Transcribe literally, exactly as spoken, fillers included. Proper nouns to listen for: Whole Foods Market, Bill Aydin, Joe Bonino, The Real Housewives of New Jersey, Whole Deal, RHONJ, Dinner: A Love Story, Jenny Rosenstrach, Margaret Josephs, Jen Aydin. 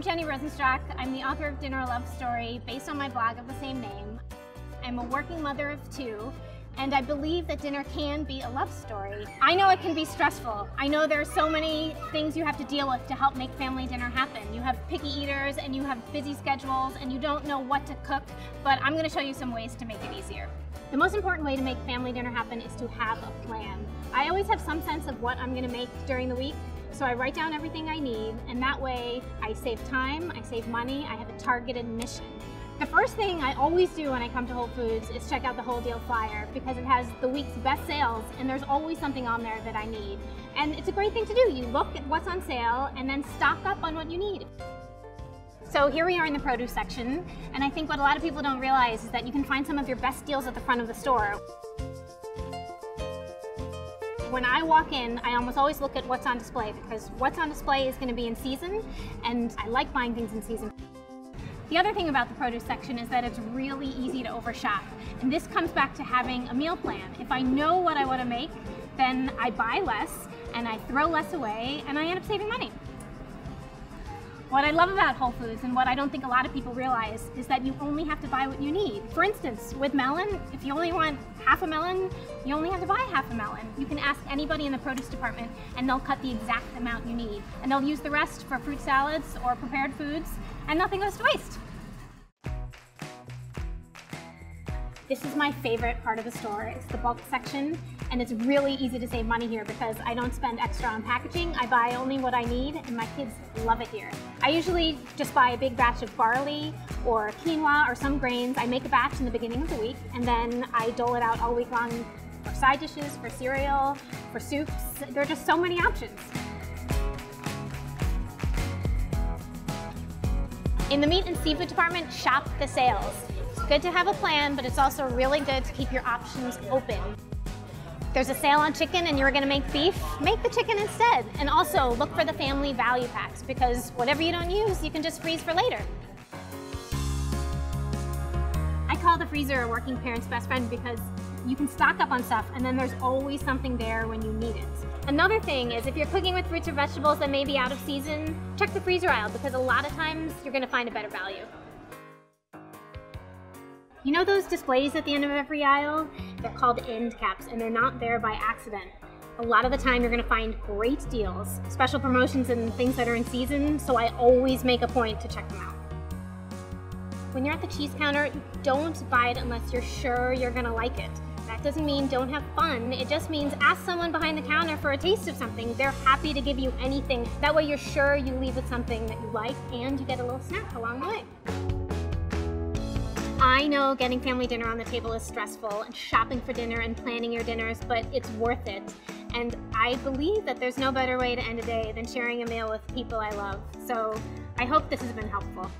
I'm Jenny Rosenstrach. I'm the author of Dinner: A Love Story, based on my blog of the same name. I'm a working mother of two, and I believe that dinner can be a love story. I know it can be stressful. I know there are so many things you have to deal with to help make family dinner happen. You have picky eaters, and you have busy schedules, and you don't know what to cook, but I'm going to show you some ways to make it easier. The most important way to make family dinner happen is to have a plan. I always have some sense of what I'm going to make during the week, so I write down everything I need, and that way I save time, I save money, I have a targeted mission. The first thing I always do when I come to Whole Foods is check out the Whole Deal flyer, because it has the week's best sales, and there's always something on there that I need. And it's a great thing to do. You look at what's on sale and then stock up on what you need. So here we are in the produce section, and I think what a lot of people don't realize is that you can find some of your best deals at the front of the store. When I walk in, I almost always look at what's on display, because what's on display is going to be in season, and I like buying things in season. The other thing about the produce section is that it's really easy to overshop, and this comes back to having a meal plan. If I know what I want to make, then I buy less, and I throw less away, and I end up saving money. What I love about Whole Foods, and what I don't think a lot of people realize, is that you only have to buy what you need. For instance, with melon, if you only want half a melon, you only have to buy half a melon. You can ask anybody in the produce department, and they'll cut the exact amount you need. And they'll use the rest for fruit salads or prepared foods, and nothing goes to waste. This is my favorite part of the store. It's the bulk section, and it's really easy to save money here because I don't spend extra on packaging. I buy only what I need, and my kids love it here. I usually just buy a big batch of barley or quinoa or some grains. I make a batch in the beginning of the week, and then I dole it out all week long for side dishes, for cereal, for soups. There are just so many options. In the meat and seafood department, shop the sales. Good to have a plan, but it's also really good to keep your options open. There's a sale on chicken and you're gonna make beef, make the chicken instead. And also look for the family value packs, because whatever you don't use, you can just freeze for later. I call the freezer a working parent's best friend, because you can stock up on stuff, and then there's always something there when you need it. Another thing is, if you're cooking with fruits or vegetables that may be out of season, check the freezer aisle, because a lot of times you're gonna find a better value. You know those displays at the end of every aisle? They're called end caps, and they're not there by accident. A lot of the time you're gonna find great deals, special promotions, and things that are in season, so I always make a point to check them out. When you're at the cheese counter, don't buy it unless you're sure you're gonna like it. That doesn't mean don't have fun, it just means ask someone behind the counter for a taste of something. They're happy to give you anything. That way you're sure you leave with something that you like, and you get a little snack along the way. I know getting family dinner on the table is stressful, and shopping for dinner and planning your dinners, but it's worth it. And I believe that there's no better way to end a day than sharing a meal with people I love. So I hope this has been helpful.